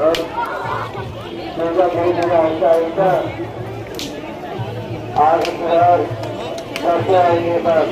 और पूजा पूरी जगह आहिस्ता आहिस्ता आज करते आएंगे बस।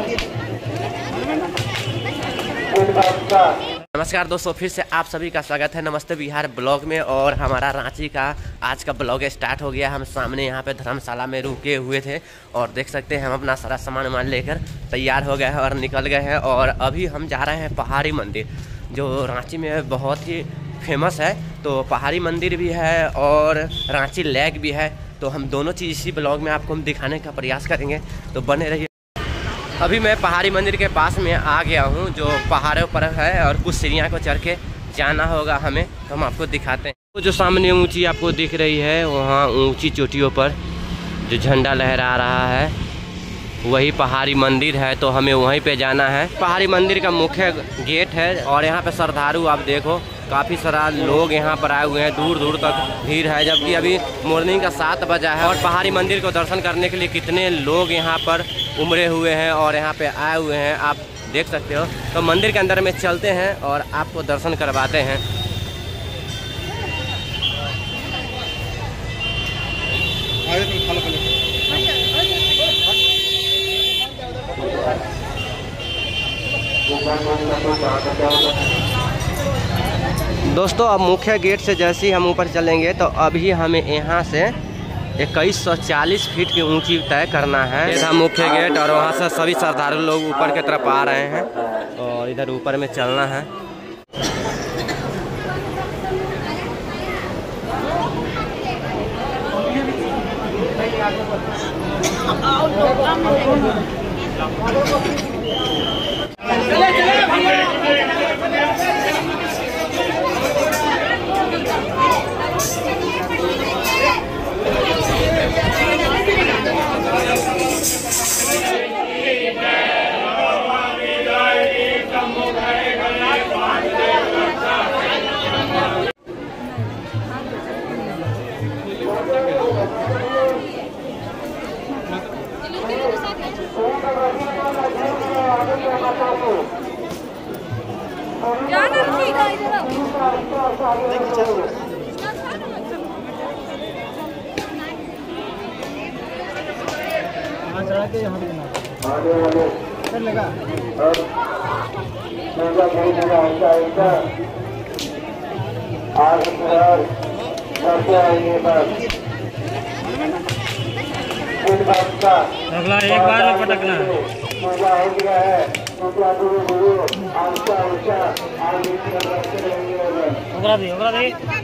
नमस्कार दोस्तों, फिर से आप सभी का स्वागत है नमस्ते बिहार ब्लॉग में। और हमारा रांची का आज का ब्लॉग स्टार्ट हो गया। हम सामने यहाँ पे धर्मशाला में रुके हुए थे और देख सकते हैं हम अपना सारा सामान वामान लेकर तैयार हो गए हैं और निकल गए हैं। और अभी हम जा रहे हैं पहाड़ी मंदिर, जो रांची में बहुत ही फेमस है। तो पहाड़ी मंदिर भी है और रांची लेक भी है, तो हम दोनों चीज़ इसी ब्लॉग में आपको हम दिखाने का प्रयास करेंगे, तो बने रहिए। अभी मैं पहाड़ी मंदिर के पास में आ गया हूँ, जो पहाड़ों पर है और कुछ सीढ़ियाँ को चढ़ के जाना होगा हमें, तो हम आपको दिखाते हैं। वो जो सामने ऊंची आपको दिख रही है, वहाँ ऊंची चोटियों पर जो झंडा लहरा रहा है, वही पहाड़ी मंदिर है। तो हमें वहीं पे जाना है। पहाड़ी मंदिर का मुख्य गेट है और यहाँ पर श्रद्धालु आप देखो काफ़ी सारा लोग यहाँ पर आए हुए हैं, दूर दूर तक भीड़ है, जबकि अभी मॉर्निंग का 7 बजा है। और पहाड़ी मंदिर को दर्शन करने के लिए कितने लोग यहाँ पर उमड़े हुए हैं और यहाँ पे आए हुए हैं, आप देख सकते हो। तो मंदिर के अंदर में चलते हैं और आपको दर्शन करवाते हैं। दोस्तों, अब मुख्य गेट से जैसे ही हम ऊपर चलेंगे, तो अभी हमें यहाँ से 2140 फीट की ऊंची तय करना है। इधर मुख्य गेट और वहाँ से सभी श्रद्धालु लोग ऊपर की तरफ आ रहे हैं और इधर ऊपर में चलना है। अगला एक बार में पटकना है। अभी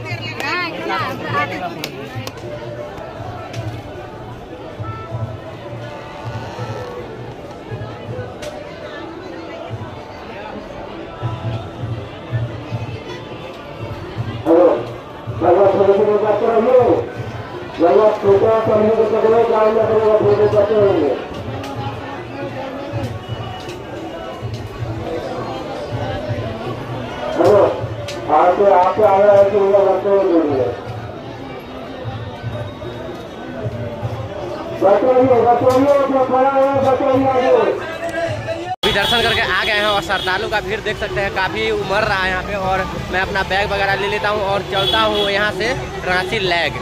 दर्शन करके आ गए हैं और श्रद्धालु का भीड़ देख सकते हैं, काफी उमड़ रहा है यहाँ पे। और मैं अपना बैग वगैरह ले लेता हूँ और चलता हूँ यहाँ से रांची लेक।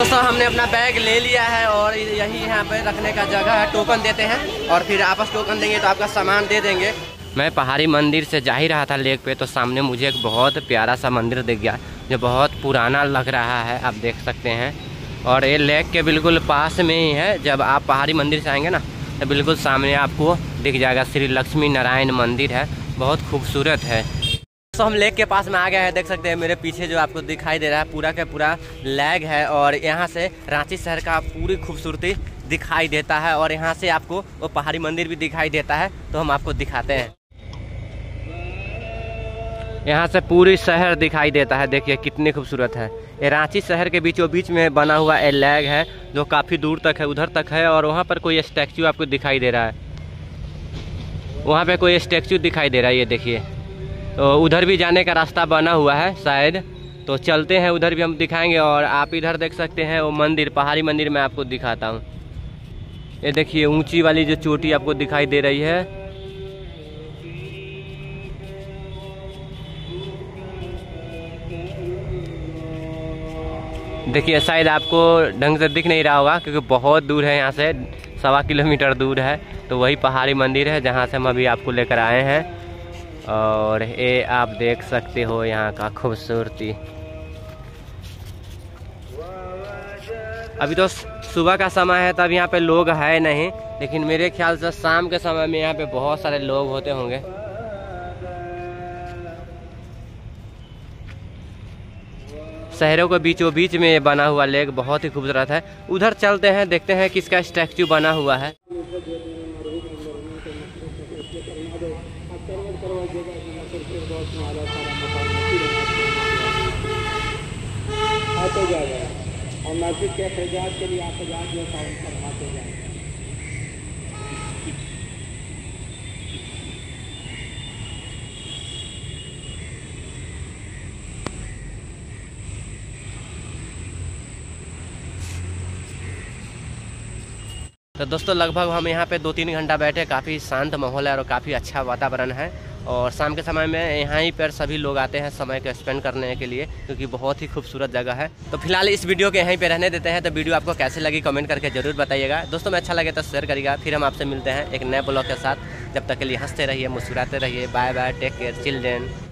दोस्तों, हमने अपना बैग ले लिया है और यही यहाँ पे रखने का जगह है। टोकन देते हैं और फिर आपस टोकन देंगे तो आपका सामान दे देंगे। मैं पहाड़ी मंदिर से जा ही रहा था लेक पे, तो सामने मुझे एक बहुत प्यारा सा मंदिर दिख गया, जो बहुत पुराना लग रहा है, आप देख सकते हैं। और ये लेक के बिल्कुल पास में ही है। जब आप पहाड़ी मंदिर से आएँगे ना, तो बिल्कुल सामने आपको दिख जाएगा श्री लक्ष्मी नारायण मंदिर है, बहुत खूबसूरत है। तो हम लेक के पास में आ गए हैं, देख सकते हैं मेरे पीछे जो आपको दिखाई दे रहा है पूरा का पूरा लेक है। और यहाँ से रांची शहर का पूरी खूबसूरती दिखाई देता है और यहाँ से आपको वो पहाड़ी मंदिर भी दिखाई देता है, तो हम आपको दिखाते हैं। यहाँ से पूरी शहर दिखाई देता है, देखिए कितनी खूबसूरत है। ये रांची शहर के बीचों बीच में बना हुआ ये लेक है, जो काफ़ी दूर तक है, उधर तक है। और वहाँ पर कोई स्टैचू आपको दिखाई दे रहा है, वहाँ पर कोई स्टैचू दिखाई दे रहा है, ये देखिए। तो उधर भी जाने का रास्ता बना हुआ है शायद, तो चलते हैं, उधर भी हम दिखाएंगे। और आप इधर देख सकते हैं वो मंदिर, पहाड़ी मंदिर मैं आपको दिखाता हूँ। ये देखिए ऊंची वाली जो चोटी आपको दिखाई दे रही है, देखिए शायद आपको ढंग से दिख नहीं रहा होगा क्योंकि बहुत दूर है, यहाँ से 1.25 किलोमीटर दूर है। तो वही पहाड़ी मंदिर है जहाँ से हम अभी आपको लेकर आए हैं। और ये आप देख सकते हो यहाँ का खूबसूरती। अभी तो सुबह का समय है तब यहाँ पे लोग है नहीं, लेकिन मेरे ख्याल से शाम के समय में यहाँ पे बहुत सारे लोग होते होंगे। शहरों के बीचों बीच में बना हुआ लेक बहुत ही खूबसूरत है। उधर चलते हैं, देखते हैं किसका स्टैच्यू बना हुआ है। तो दोस्तों लगभग हम यहाँ पे 2-3 घंटा बैठे। काफ़ी शांत माहौल है और काफ़ी अच्छा वातावरण है। और शाम के समय में यहाँ ही पर सभी लोग आते हैं समय को स्पेंड करने के लिए, क्योंकि बहुत ही खूबसूरत जगह है। तो फिलहाल इस वीडियो के यहीं पे रहने देते हैं। तो वीडियो आपको कैसे लगी कमेंट करके ज़रूर बताइएगा। दोस्तों में अच्छा लगे तो शेयर करिएगा। फिर हम आपसे मिलते हैं एक नए ब्लॉग के साथ। जब तक के लिए हंसते रहिए, मुस्कुराते रहिए। Bye bye, take care children.